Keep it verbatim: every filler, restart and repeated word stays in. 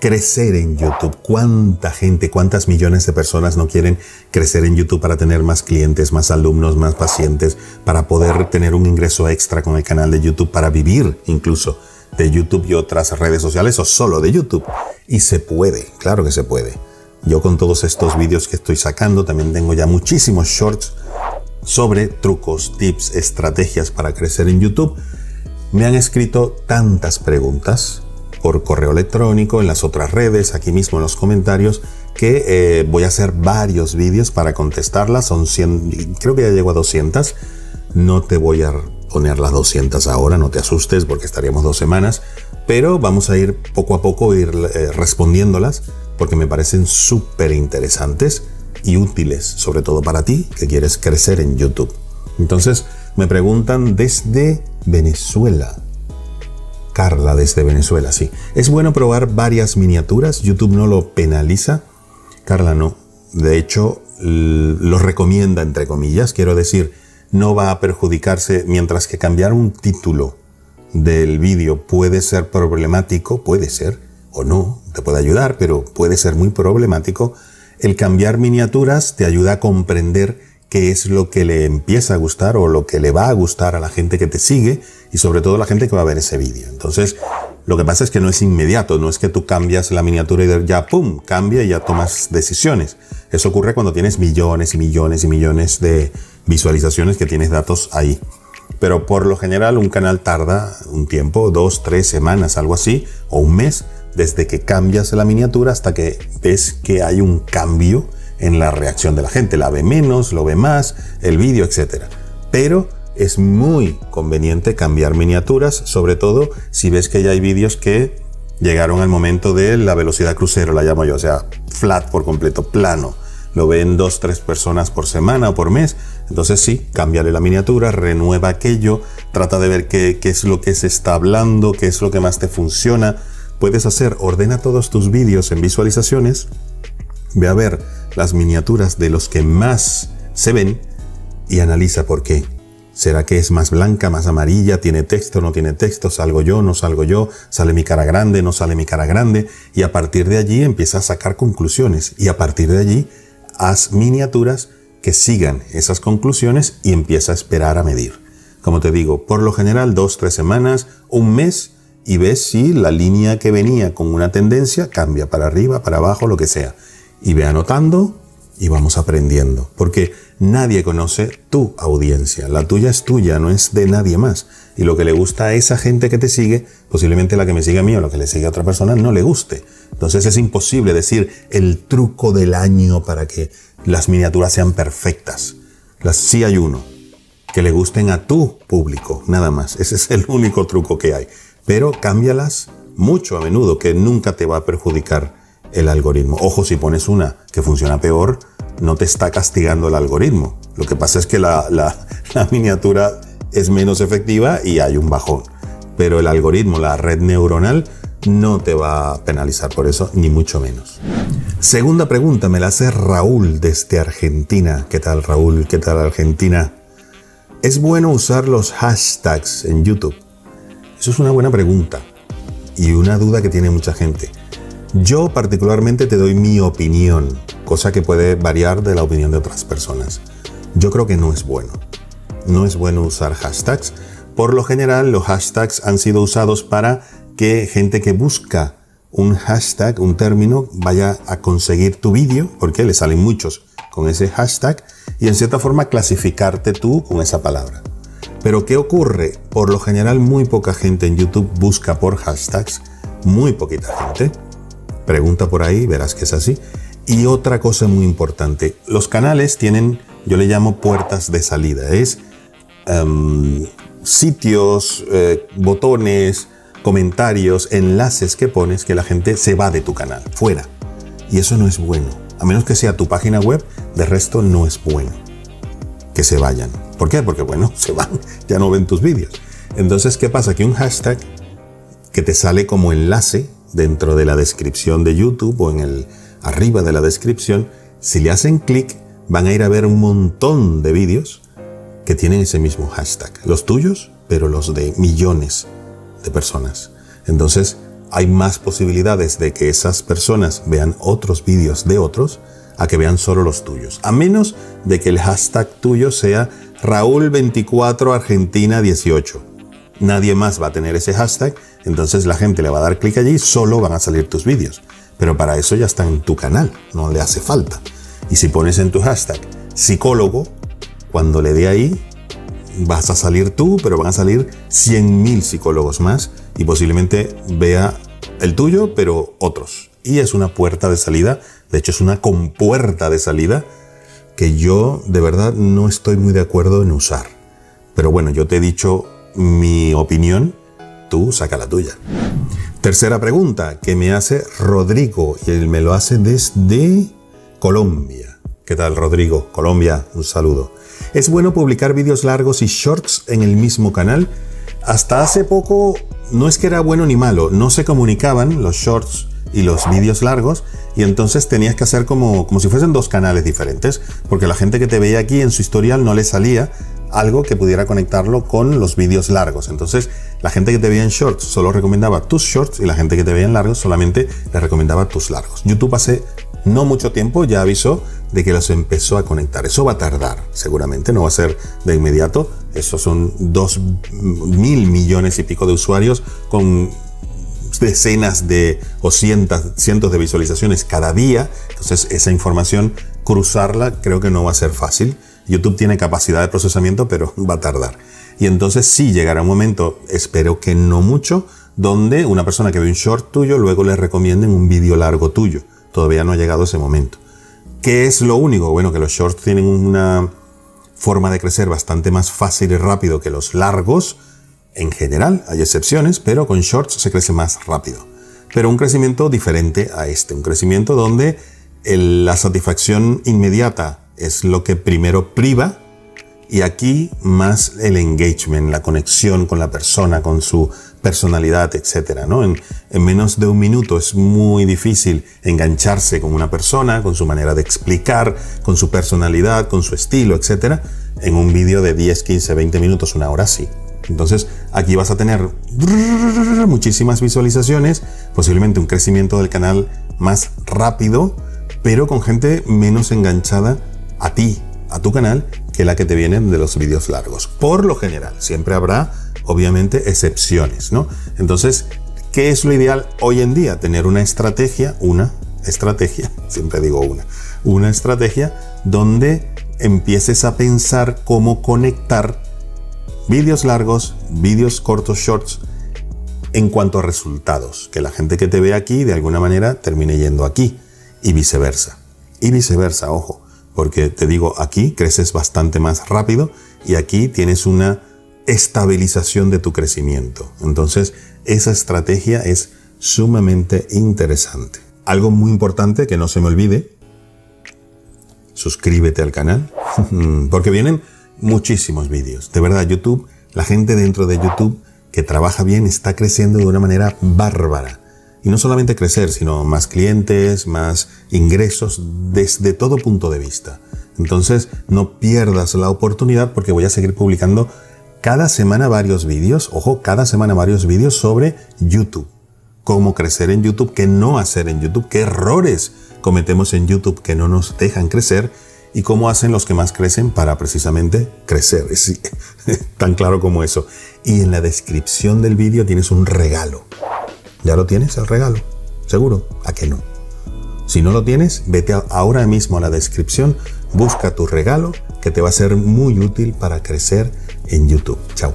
Crecer en YouTube. ¿Cuánta gente, cuántas millones de personas no quieren crecer en YouTube para tener más clientes, más alumnos, más pacientes, para poder tener un ingreso extra con el canal de YouTube, para vivir incluso de YouTube y otras redes sociales o solo de YouTube? Y se puede, claro que se puede. Yo con todos estos vídeos que estoy sacando también tengo ya muchísimos shorts sobre trucos, tips, estrategias para crecer en YouTube. Me han escrito tantas preguntas por correo electrónico, en las otras redes, aquí mismo en los comentarios, que eh, voy a hacer varios vídeos para contestarlas. Son cien, creo que ya llego a doscientas. No te voy a poner las doscientas ahora, no te asustes, porque estaríamos dos semanas, pero vamos a ir poco a poco ir eh, respondiéndolas, porque me parecen súper interesantes y útiles, sobre todo para ti que quieres crecer en YouTube. Entonces, me preguntan desde Venezuela. Carla desde Venezuela, sí. ¿Es bueno probar varias miniaturas? ¿YouTube no lo penaliza? Carla, no. De hecho, lo recomienda, entre comillas. Quiero decir, no va a perjudicarse. Mientras que cambiar un título del vídeo puede ser problemático, puede ser, o no, te puede ayudar, pero puede ser muy problemático. El cambiar miniaturas te ayuda a comprender qué es lo que le empieza a gustar o lo que le va a gustar a la gente que te sigue y sobre todo a la gente que va a ver ese vídeo. Entonces, lo que pasa es que no es inmediato, no es que tú cambias la miniatura y ya pum, cambia y ya tomas decisiones. Eso ocurre cuando tienes millones y millones y millones de visualizaciones, que tienes datos ahí. Pero por lo general un canal tarda un tiempo, dos, tres semanas, algo así, o un mes, desde que cambias la miniatura hasta que ves que hay un cambio en la reacción de la gente. La ve menos, lo ve más, el vídeo, etcétera. Pero es muy conveniente cambiar miniaturas, sobre todo si ves que ya hay vídeos que llegaron al momento de la velocidad crucero, la llamo yo, o sea, flat por completo, plano. Lo ven dos, tres personas por semana o por mes. Entonces sí, cámbiale la miniatura, renueva aquello, trata de ver qué, qué es lo que se está hablando, qué es lo que más te funciona. Puedes hacer, ordena todos tus vídeos en visualizaciones, ve a ver las miniaturas de los que más se ven y analiza por qué. ¿Será que es más blanca, más amarilla? ¿Tiene texto, no tiene texto? ¿Salgo yo, no salgo yo? ¿Sale mi cara grande, no sale mi cara grande? Y a partir de allí empieza a sacar conclusiones. Y a partir de allí haz miniaturas que sigan esas conclusiones y empieza a esperar a medir. Como te digo, por lo general dos, tres semanas, un mes, y ves si la línea que venía con una tendencia cambia para arriba, para abajo, lo que sea. Y ve anotando y vamos aprendiendo, porque nadie conoce tu audiencia. La tuya es tuya, no es de nadie más. Y lo que le gusta a esa gente que te sigue, posiblemente la que me sigue a mí o la que le sigue a otra persona no le guste. Entonces es imposible decir el truco del año para que las miniaturas sean perfectas. Las, sí hay uno, que le gusten a tu público, nada más. Ese es el único truco que hay. Pero cámbialas mucho a menudo, que nunca te va a perjudicar el algoritmo. Ojo, si pones una que funciona peor, no te está castigando el algoritmo. Lo que pasa es que la, la, la miniatura es menos efectiva y hay un bajón. Pero el algoritmo, la red neuronal, no te va a penalizar por eso, ni mucho menos. Segunda pregunta me la hace Raúl desde Argentina. ¿Qué tal, Raúl? ¿Qué tal, Argentina? ¿Es bueno usar los hashtags en YouTube? Eso es una buena pregunta y una duda que tiene mucha gente. Yo particularmente te doy mi opinión, cosa que puede variar de la opinión de otras personas. Yo creo que no es bueno. No es bueno usar hashtags. Por lo general, los hashtags han sido usados para que gente que busca un hashtag, un término, vaya a conseguir tu vídeo, porque le salen muchos con ese hashtag, y en cierta forma clasificarte tú con esa palabra. Pero ¿qué ocurre? Por lo general, muy poca gente en YouTube busca por hashtags, muy poquita gente. Pregunta por ahí, verás que es así. Y otra cosa muy importante, los canales tienen, yo le llamo puertas de salida, es um, sitios, eh, botones, comentarios, enlaces que pones que la gente se va de tu canal, fuera. Y eso no es bueno, a menos que sea tu página web, de resto no es bueno que se vayan. ¿Por qué? Porque bueno, se van, ya no ven tus vídeos. Entonces, ¿qué pasa? Que un hashtag que te sale como enlace dentro de la descripción de YouTube o en el arriba de la descripción, si le hacen clic, van a ir a ver un montón de vídeos que tienen ese mismo hashtag. Los tuyos, pero los de millones de personas. Entonces, hay más posibilidades de que esas personas vean otros vídeos de otros a que vean solo los tuyos. A menos de que el hashtag tuyo sea Raúl veinticuatro Argentina dieciocho. Nadie más va a tener ese hashtag, entonces la gente le va a dar clic allí y solo van a salir tus vídeos. Pero para eso ya está en tu canal, no le hace falta. Y si pones en tu hashtag psicólogo, cuando le dé ahí, vas a salir tú, pero van a salir cien mil psicólogos más y posiblemente vea el tuyo, pero otros. Y es una puerta de salida, de hecho es una compuerta de salida que yo de verdad no estoy muy de acuerdo en usar. Pero bueno, yo te he dicho mi opinión, tú saca la tuya. Tercera pregunta que me hace Rodrigo y él me lo hace desde Colombia. ¿Qué tal, Rodrigo? Colombia, un saludo. ¿Es bueno publicar vídeos largos y shorts en el mismo canal? Hasta hace poco no es que era bueno ni malo, no se comunicaban los shorts y los vídeos largos y entonces tenías que hacer como, como si fuesen dos canales diferentes, porque la gente que te veía aquí en su historial no le salía algo que pudiera conectarlo con los vídeos largos. Entonces la gente que te veía en shorts solo recomendaba tus shorts y la gente que te veía en largos solamente le recomendaba tus largos. YouTube hace no mucho tiempo ya avisó de que los empezó a conectar. Eso va a tardar, seguramente, no va a ser de inmediato. Esos son dos mil millones y pico de usuarios con decenas de o cientos, cientos de visualizaciones cada día. Entonces esa información, cruzarla, creo que no va a ser fácil. YouTube tiene capacidad de procesamiento, pero va a tardar. Y entonces sí llegará un momento, espero que no mucho, donde una persona que ve un short tuyo luego le recomienden un vídeo largo tuyo. Todavía no ha llegado ese momento. ¿Qué es lo único? Bueno, que los shorts tienen una forma de crecer bastante más fácil y rápido que los largos. En general, hay excepciones, pero con shorts se crece más rápido. Pero un crecimiento diferente a este. Un crecimiento donde el, la satisfacción inmediata es lo que primero priva. Y aquí más el engagement, la conexión con la persona, con su personalidad, etcétera, ¿no? En, en menos de un minuto es muy difícil engancharse con una persona, con su manera de explicar, con su personalidad, con su estilo, etcétera. En un vídeo de diez, quince, veinte minutos, una hora, sí. Entonces aquí vas a tener muchísimas visualizaciones, posiblemente un crecimiento del canal más rápido, pero con gente menos enganchada a ti, a tu canal, que la que te vienen de los vídeos largos. Por lo general, siempre habrá, obviamente, excepciones, ¿no? Entonces, ¿qué es lo ideal hoy en día? Tener una estrategia, una estrategia, siempre digo una, una estrategia donde empieces a pensar cómo conectar vídeos largos, vídeos cortos, shorts, en cuanto a resultados. Que la gente que te ve aquí, de alguna manera, termine yendo aquí y viceversa. Y viceversa, ojo. Porque te digo, aquí creces bastante más rápido y aquí tienes una estabilización de tu crecimiento. Entonces, esa estrategia es sumamente interesante. Algo muy importante que no se me olvide, suscríbete al canal, porque vienen muchísimos vídeos. De verdad, YouTube, la gente dentro de YouTube que trabaja bien está creciendo de una manera bárbara. Y no solamente crecer, sino más clientes, más ingresos desde todo punto de vista. Entonces, no pierdas la oportunidad porque voy a seguir publicando cada semana varios vídeos. Ojo, cada semana varios vídeos sobre YouTube. Cómo crecer en YouTube, qué no hacer en YouTube, qué errores cometemos en YouTube que no nos dejan crecer y cómo hacen los que más crecen para precisamente crecer. Es tan claro como eso. Y en la descripción del vídeo tienes un regalo. ¿Ya lo tienes el regalo? ¿Seguro? ¿A qué no? Si no lo tienes, vete ahora mismo a la descripción, busca tu regalo que te va a ser muy útil para crecer en YouTube. Chao.